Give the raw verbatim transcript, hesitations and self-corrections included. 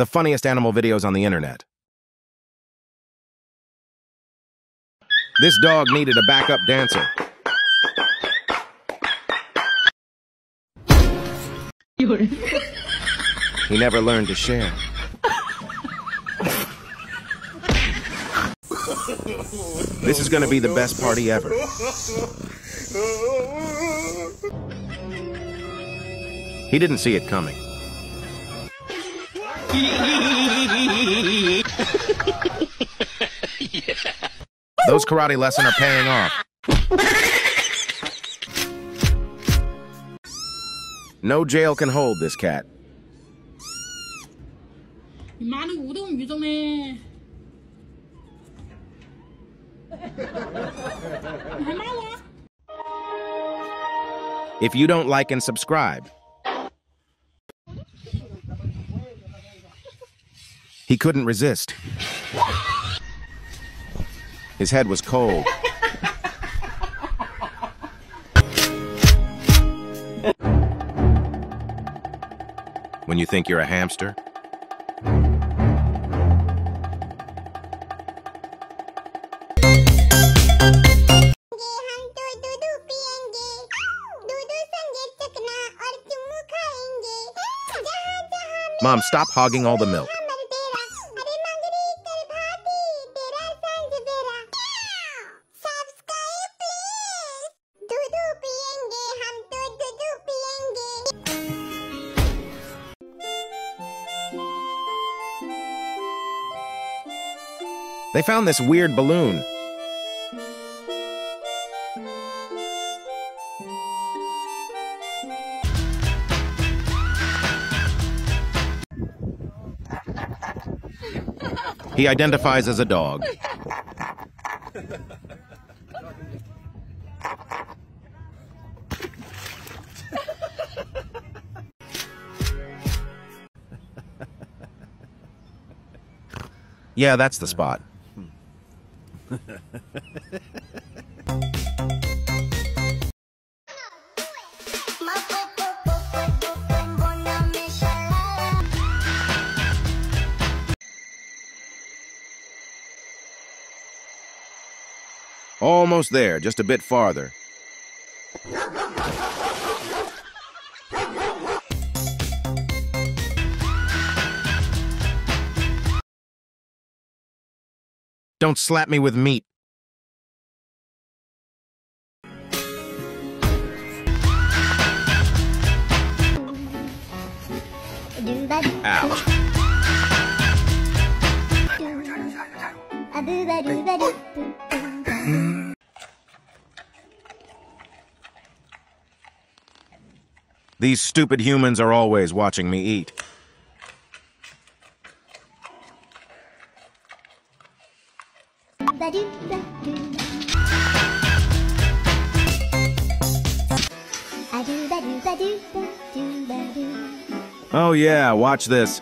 The funniest animal videos on the internet. This dog needed a backup dancer. He never learned to share. This is gonna be the best party ever. He didn't see it coming. Those karate lessons are paying off. No jail can hold this cat. If you don't like and subscribe. He couldn't resist. His head was cold. When you think you're a hamster. Mom, stop hogging all the milk. They found this weird balloon. He identifies as a dog. Yeah, that's the spot. Almost there, just a bit farther. Don't slap me with meat. Ouch. These stupid humans are always watching me eat. Oh yeah, watch this.